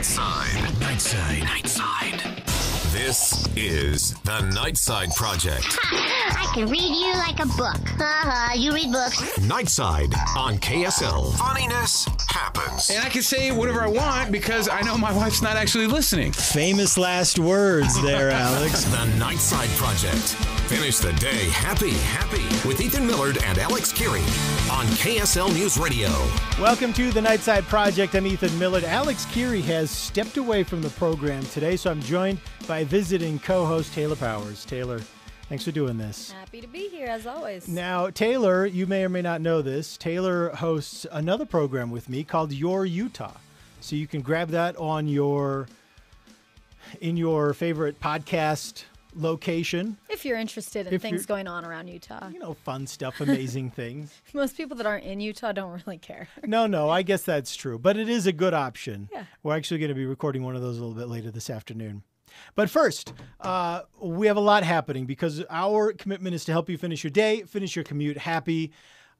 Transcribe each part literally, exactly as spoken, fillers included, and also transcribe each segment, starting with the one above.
Nightside. Nightside. Nightside. This is The Nightside Project. Ha! I can read you like a book. Uh-huh, you read books. Nightside on K S L. Funniness happens. And I can say whatever I want because I know my wife's not actually listening. Famous last words there, Alex. The Nightside Project. Finish the day happy, happy with Ethan Millard and Alex Keery on K S L News Radio. Welcome to The Nightside Project. I'm Ethan Millard. Alex Keery has stepped away from the program today, so I'm joined by visiting co-host Taylor Powers. Taylor, thanks for doing this. Happy to be here, as always. Now, Taylor, you may or may not know this, Taylor hosts another program with me called Your Utah. So you can grab that on your in your favorite podcast location. If you're interested in if things going on around Utah. You know, fun stuff, amazing things. Most people that aren't in Utah don't really care. No, no, I guess that's true. But it is a good option. Yeah. We're actually going to be recording one of those a little bit later this afternoon. But first, uh, we have a lot happening because our commitment is to help you finish your day, finish your commute happy.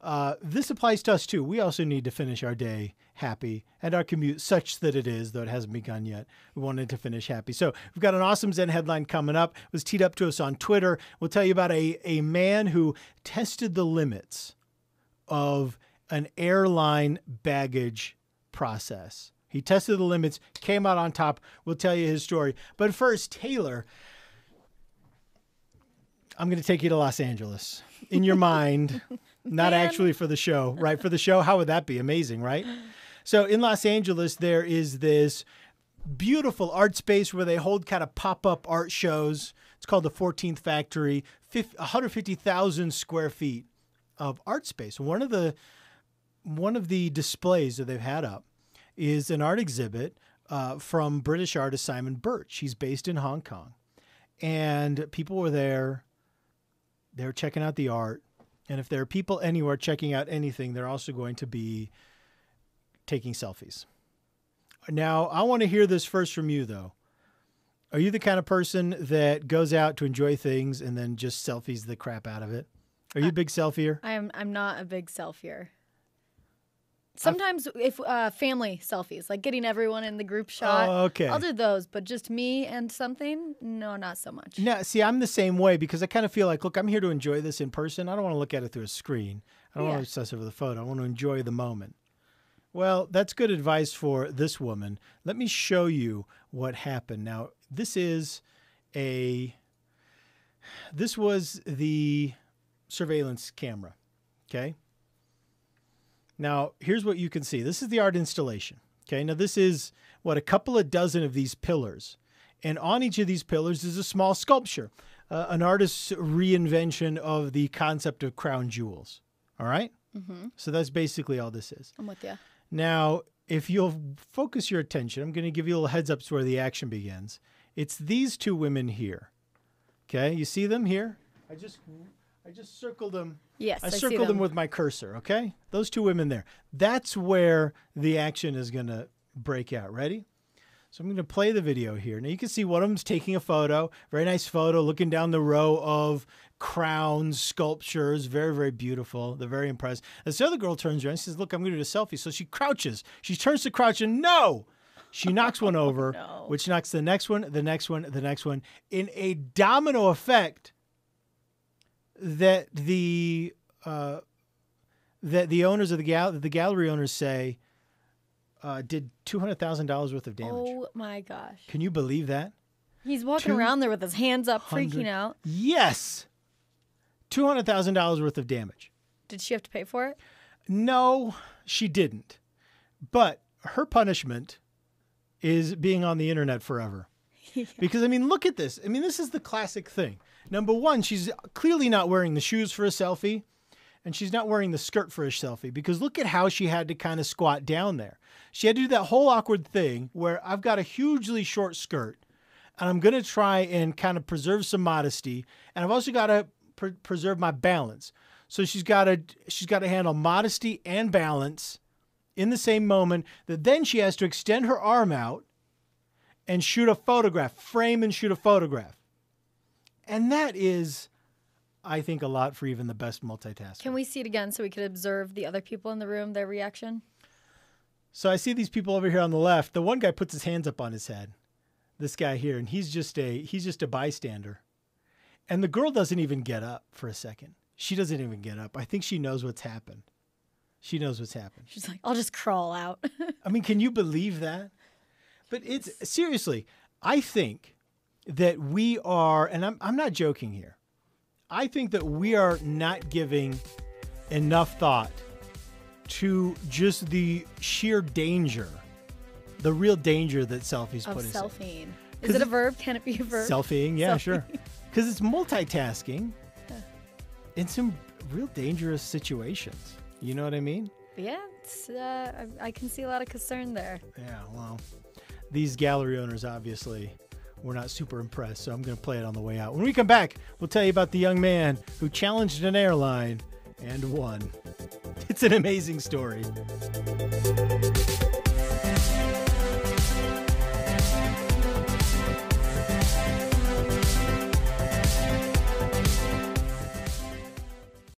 Uh, this applies to us, too. We also need to finish our day happy and our commute such that it is, though it hasn't begun yet. We wanted to finish happy. So we've got an awesome Zen headline coming up. It was teed up to us on Twitter. We'll tell you about a, a man who tested the limits of an airline baggage process. He tested the limits, came out on top. We'll tell you his story. But first, Taylor, I'm going to take you to Los Angeles. In your mind, not Man. actually for the show, right? For the show, how would that be? Amazing, right? So in Los Angeles, there is this beautiful art space where they hold kind of pop-up art shows. It's called the fourteenth Factory, one hundred fifty thousand square feet of art space. One of the, one of the displays that they've had up is an art exhibit uh, from British artist Simon Birch. He's based in Hong Kong. And people were there. They were checking out the art. And if there are people anywhere checking out anything, they're also going to be taking selfies. Now, I want to hear this first from you, though. Are you the kind of person that goes out to enjoy things and then just selfies the crap out of it? Are you a big selfier? I'm, I'm not a big selfier. Sometimes if uh, family selfies, like getting everyone in the group shot, oh, okay. I'll do those. But just me and something, no, not so much. No, see, I'm the same way because I kind of feel like, look, I'm here to enjoy this in person. I don't want to look at it through a screen. I don't yeah. want to obsess over the photo. I want to enjoy the moment. Well, that's good advice for this woman. Let me show you what happened. Now, this is a, this was the surveillance camera, okay? Now, here's what you can see. This is the art installation, okay? Now, this is, what, a couple of dozen of these pillars. And on each of these pillars is a small sculpture, uh, an artist's reinvention of the concept of crown jewels, all right? Mm-hmm. So that's basically all this is. I'm with you. Now, if you'll focus your attention, I'm going to give you a little heads up to where the action begins. It's these two women here, okay? You see them here? I just... I just circled them. Yes, I, I circled them. them with my cursor, okay? Those two women there. That's where the action is going to break out. Ready? So I'm going to play the video here. Now, you can see one of them's taking a photo, very nice photo, looking down the row of crowns, sculptures, very, very beautiful. They're very impressed. This other girl turns around and says, look, I'm going to do a selfie. So she crouches. She turns to crouch and no! She knocks one over, no. which knocks the next one, the next one, the next one. In a domino effect... that the uh, that the owners of the gal the gallery owners say uh, did two hundred thousand dollars worth of damage. Oh my gosh! Can you believe that? He's walking around there with his hands up, freaking out. Yes, two hundred thousand dollars worth of damage. Did she have to pay for it? No, she didn't. But her punishment is being on the internet forever. Yeah. Because I mean, look at this. I mean, this is the classic thing. Number one, she's clearly not wearing the shoes for a selfie, and she's not wearing the skirt for a selfie because look at how she had to kind of squat down there. She had to do that whole awkward thing where I've got a hugely short skirt, and I'm going to try and kind of preserve some modesty, and I've also got to pre preserve my balance. So she's got to she's got to handle modesty and balance in the same moment. That then she has to extend her arm out and shoot a photograph, frame and shoot a photograph. And that is, I think, a lot for even the best multitasker. Can we see it again so we could observe the other people in the room, their reaction? So I see these people over here on the left. The one guy puts his hands up on his head, this guy here, and he's just a he's just a bystander. And the girl doesn't even get up for a second. She doesn't even get up. I think she knows what's happened. She knows what's happened. She's like, I'll just crawl out. I mean, can you believe that? But it's seriously, I think that we are, and I'm, I'm not joking here. I think that we are not giving enough thought to just the sheer danger, the real danger that selfies put us in. Of selfieing. Is it a verb? Can it be a verb? Selfieing, yeah, selfieing. Sure. Because it's multitasking in some real dangerous situations. You know what I mean? Yeah, it's, uh, I, I can see a lot of concern there. Yeah, well, these gallery owners obviously were not super impressed, so I'm going to play it on the way out. When we come back, we'll tell you about the young man who challenged an airline and won. It's an amazing story.